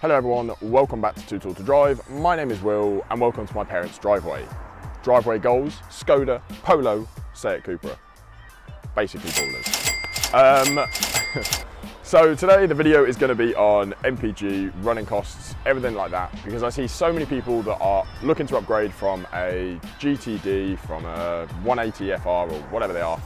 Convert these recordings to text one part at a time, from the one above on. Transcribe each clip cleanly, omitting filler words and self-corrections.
Hello everyone, welcome back to TooTallToDrive. My name is Will and welcome to my parents' driveway. Driveway goals, Skoda, Polo, Seat Cupra. Basically ballers. So today the video is going to be on MPG, running costs, everything like that, because I see so many people that are looking to upgrade from a GTD, from a 180FR or whatever they are,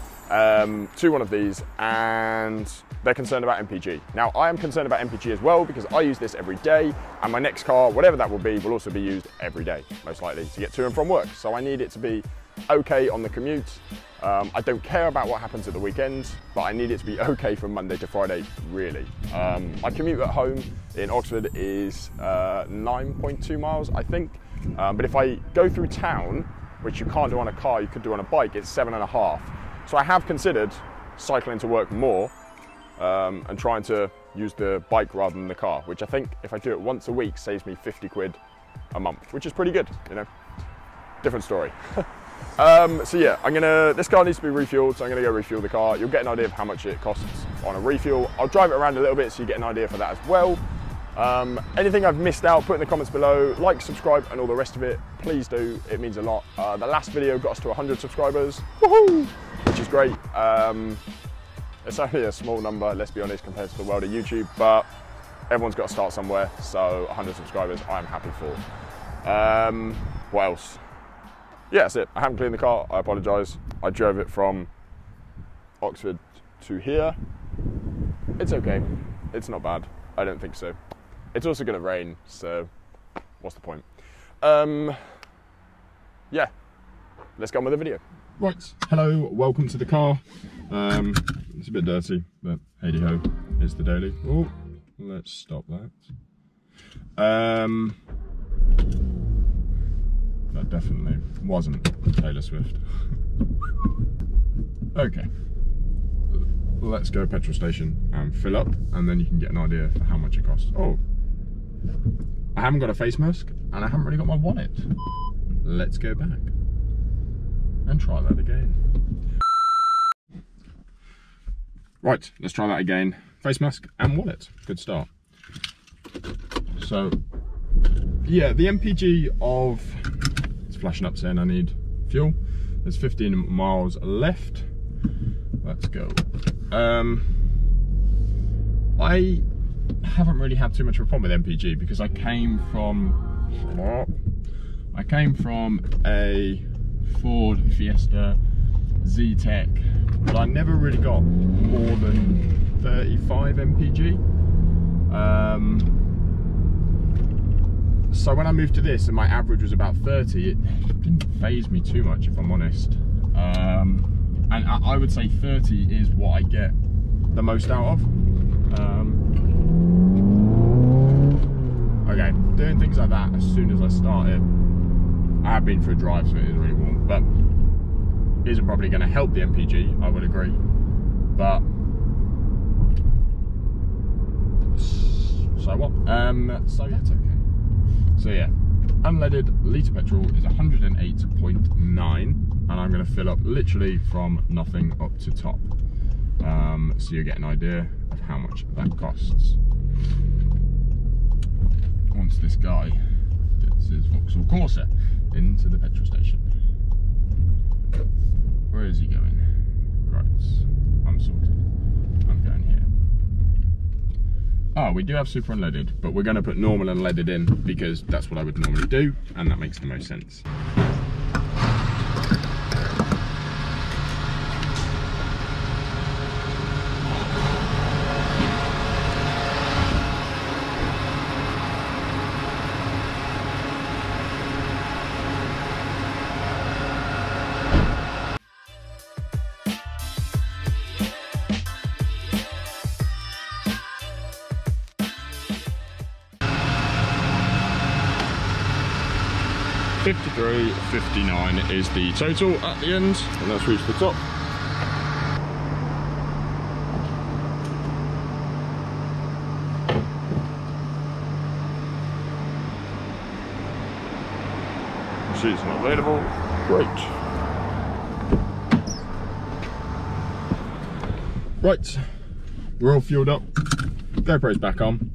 to one of these, and they're concerned about MPG. Now, I am concerned about MPG as well because I use this every day, and my next car, whatever that will be, will also be used every day, most likely, to get to and from work. So I need it to be okay on the commute. I don't care about what happens at the weekends, but I need it to be okay from Monday to Friday, really. My commute at home in Oxford is 9.2 miles, I think. But if I go through town, which you can't do on a car, you could do on a bike, it's 7.5. So I have considered cycling to work more and trying to use the bike rather than the car, which I think if I do it once a week saves me 50 quid a month, which is pretty good, you know, different story. So yeah, this car needs to be refueled, so I'm gonna go refuel the car. You'll get an idea of how much it costs on a refuel. I'll drive it around a little bit so you get an idea for that as well. Anything I've missed out, put in the comments below, like, subscribe and all the rest of it, please do, it means a lot. The last video got us to 100 subscribers, woohoo! Which is great. It's only a small number, let's be honest, compared to the world of YouTube, but everyone's got to start somewhere, so 100 subscribers I'm happy for. What else? Yeah, that's it. I haven't cleaned the car, I apologise. I drove it from Oxford to here. It's okay, it's not bad, I don't think so. It's also going to rain, so what's the point? Yeah, let's go on with the video. Right, hello, welcome to the car. It's a bit dirty, but hey ho, it's the daily. Oh, let's stop that. That definitely wasn't Taylor Swift. Okay, let's go petrol station and fill up, and then you can get an idea for how much it costs. Oh, I haven't got a face mask, and I haven't really got my wallet. Let's go back and try that again. Right, let's try that again. Face mask and wallet, good start. So, yeah, the MPG of, it's flashing up saying I need fuel. There's 15 miles left. Let's go. I haven't really had too much of a problem with MPG because I came from a Ford Fiesta Zetec, but I never really got more than 35 MPG. So when I moved to this and my average was about 30, it didn't faze me too much, if I'm honest. And I would say 30 is what I get the most out of. Okay, doing things like that as soon as I start it. I have been for a drive, so it is really warm, but it isn't probably going to help the MPG, I would agree. But so what? So that's okay. So yeah, unleaded litre petrol is 108.9, and I'm going to fill up literally from nothing up to top. So you get an idea of how much that costs. Once this guy gets his Vauxhall Corsa into the petrol station. Where is he going? Right, I'm sorted. I'm going here. Oh, we do have super unleaded, but we're going to put normal and leaded in because that's what I would normally do, and that makes the most sense. 359 is the total at the end, and that's reached the top. Seats not available. Great. Right, we're all fueled up, GoPro's back on,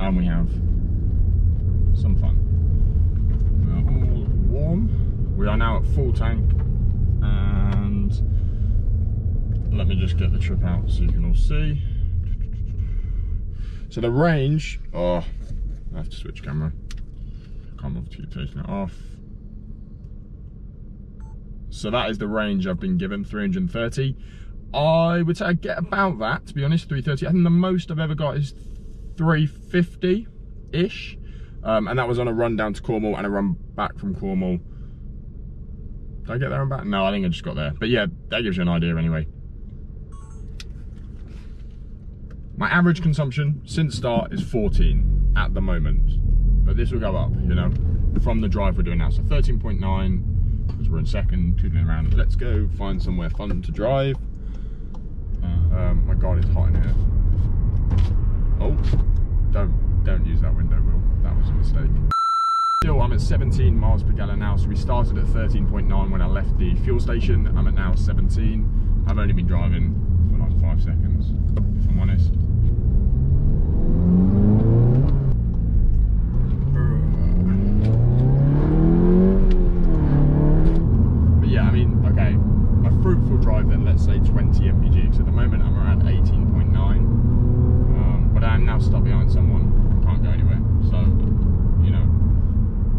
and we have some fun. We're all warm, we are now at full tank, and let me just get the trip out so you can all see. So the range, oh, I have to switch camera, can't bother to keep taking it off. So that is the range I've been given, 330. I would say I get about that, to be honest, 330. I think the most I've ever got is 350-ish. And that was on a run down to Cornwall and a run back from Cornwall. Did I get there and back? No, I think I just got there. But yeah, that gives you an idea anyway. My average consumption since start is 14 at the moment. But this will go up, you know, from the drive we're doing now. So 13.9. We're in second, tootling around. Let's go find somewhere fun to drive. My God, it's hot in here. Oh, don't use that window, Will. That was a mistake. Still, I'm at 17 miles per gallon now. So we started at 13.9 when I left the fuel station. I'm at now 17. I've only been driving for like 5 seconds, if I'm honest. Drive then, let's say 20 mpg, because at the moment I'm around 18.9, but I'm now stuck behind someone, I can't go anywhere, so you know,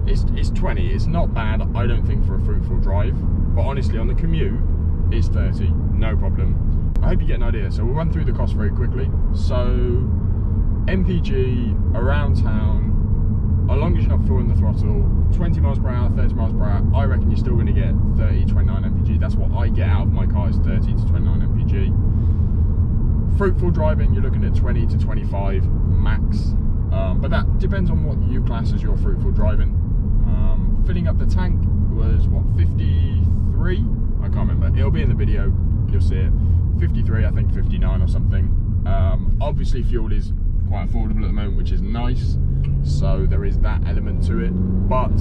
it's 20, it's not bad, I don't think, for a fruitful drive, but honestly on the commute it's 30, no problem. I hope you get an idea. So we'll run through the cost very quickly. So mpg around town, as long as you're not fooling the throttle, 20 miles per hour, 30 miles per hour, I reckon you're still going to get 30, 29 mpg. That's what I get out of my car, is 30 to 29 mpg. Fruitful driving, you're looking at 20 to 25 max. But that depends on what you class as your fruitful driving. Filling up the tank was, what, 53? I can't remember. It'll be in the video. You'll see it. 53, I think 59 or something. Obviously, fuel is quite affordable at the moment, which is nice. So there is that element to it, but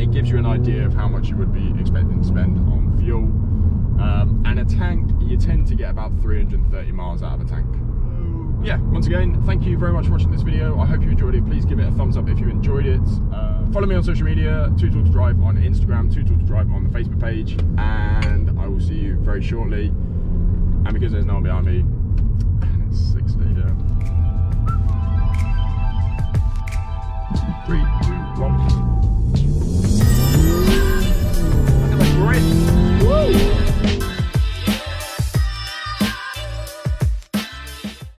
it gives you an idea of how much you would be expecting to spend on fuel. And a tank, you tend to get about 330 miles out of a tank. Yeah, once again, thank you very much for watching this video. I hope you enjoyed it. Please give it a thumbs up if you enjoyed it. Follow me on social media, TooTallToDrive on Instagram, TooTallToDrive on the Facebook page, and I will see you very shortly. And because there's no one behind me, and it's